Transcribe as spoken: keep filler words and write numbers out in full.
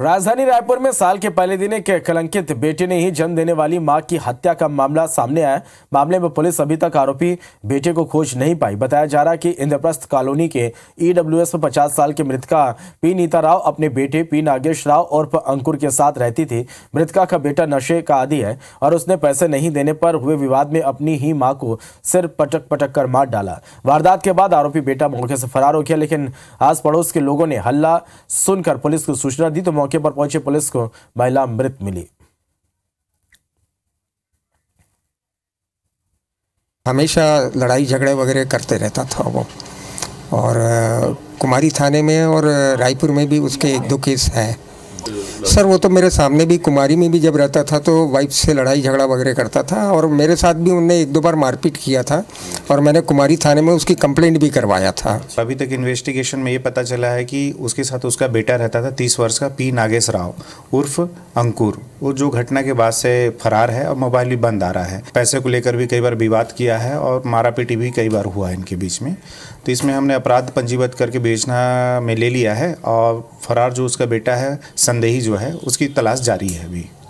राजधानी रायपुर में साल के पहले दिन एक कलंकित बेटे ने ही जन्म देने वाली मां की हत्या का मामला सामने आया। मामले में पुलिस अभी तक आरोपी बेटे को खोज नहीं पाई। बताया जा रहा है कि इंद्रप्रस्थ कॉलोनी के ईडब्ल्यूएस में पचास साल की मृतका पी नीता राव अपने बेटे पी नागेश राव उर्फ अंकुर के साथ रहती थी। मृतका का बेटा नशे का आदी है और उसने पैसे नहीं देने पर हुए विवाद में अपनी ही माँ को सिर पटक पटक कर मार डाला। वारदात के बाद आरोपी बेटा मौके से फरार हो गया, लेकिन आस पड़ोस के लोगों ने हल्ला सुनकर पुलिस को सूचना दी तो मौके पर पहुंचे पुलिस को महिला मृत मिली। हमेशा लड़ाई झगड़े वगैरह करते रहता था वो, और कुमारी थाने में और रायपुर में भी उसके एक दो केस हैं सर। वो तो मेरे सामने भी, कुमारी में भी जब रहता था तो वाइफ से लड़ाई झगड़ा वगैरह करता था, और मेरे साथ भी उनने एक दो बार मारपीट किया था, और मैंने कुमारी थाने में उसकी कंप्लेंट भी करवाया था। अभी तक इन्वेस्टिगेशन में ये पता चला है कि उसके साथ उसका बेटा रहता था, तीस वर्ष का पी नागेश राव उर्फ अंकुर, वो जो घटना के बाद से फरार है और मोबाइल भी बंद आ रहा है। पैसे को लेकर भी कई बार विवाद किया है और मारापीटी भी कई बार हुआ है इनके बीच में। तो इसमें हमने अपराध पंजीबद्ध करके बेचना में ले लिया है, और फरार जो उसका बेटा है, संदेही जो है, उसकी तलाश जारी है अभी।